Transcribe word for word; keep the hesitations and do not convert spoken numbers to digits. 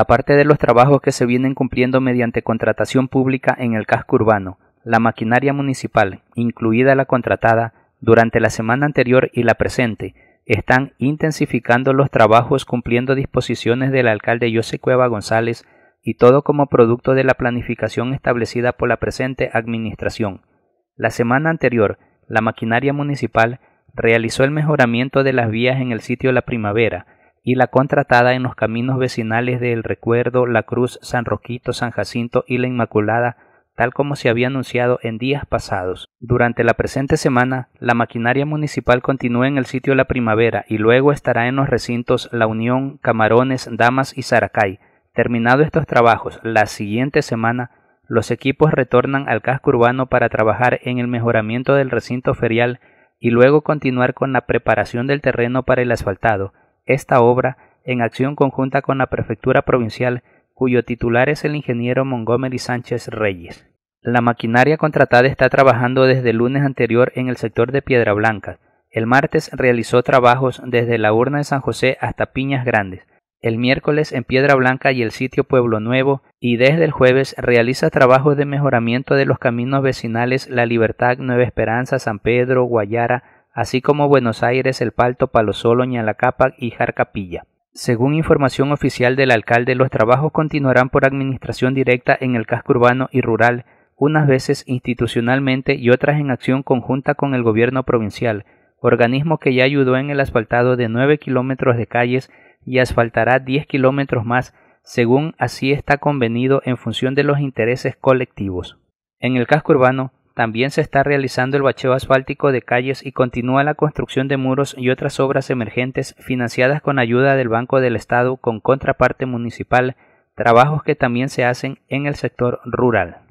aparte de los trabajos que se vienen cumpliendo mediante contratación pública en el casco urbano, la maquinaria municipal, incluida la contratada, durante la semana anterior y la presente, están intensificando los trabajos cumpliendo disposiciones del alcalde José Cueva González y todo como producto de la planificación establecida por la presente administración. La semana anterior, la maquinaria municipal realizó el mejoramiento de las vías en el sitio La Primavera y la contratada en los caminos vecinales de El Recuerdo, La Cruz, San Roquito, San Jacinto y La Inmaculada, tal como se había anunciado en días pasados. Durante la presente semana, la maquinaria municipal continúa en el sitio La Primavera y luego estará en los recintos La Unión, Camarones, Damas y Saracay. Terminados estos trabajos, la siguiente semana, los equipos retornan al casco urbano para trabajar en el mejoramiento del recinto ferial y luego continuar con la preparación del terreno para el asfaltado. Esta obra, en acción conjunta con la Prefectura Provincial, cuyo titular es el ingeniero Montgomery Sánchez Reyes. La maquinaria contratada está trabajando desde el lunes anterior en el sector de Piedra Blanca. El martes realizó trabajos desde la Urna de San José hasta Piñas Grandes. El miércoles en Piedra Blanca y el sitio Pueblo Nuevo, y desde el jueves realiza trabajos de mejoramiento de los caminos vecinales La Libertad, Nueva Esperanza, San Pedro, Guayara, así como Buenos Aires, El Palto, Palosolo, Ñalacapa y Jarcapilla. Según información oficial del alcalde, los trabajos continuarán por administración directa en el casco urbano y rural, unas veces institucionalmente y otras en acción conjunta con el gobierno provincial, organismo que ya ayudó en el asfaltado de nueve kilómetros de calles y asfaltará diez kilómetros más, según así está convenido en función de los intereses colectivos. En el casco urbano también se está realizando el bacheo asfáltico de calles y continúa la construcción de muros y otras obras emergentes financiadas con ayuda del Banco del Estado con contraparte municipal, trabajos que también se hacen en el sector rural.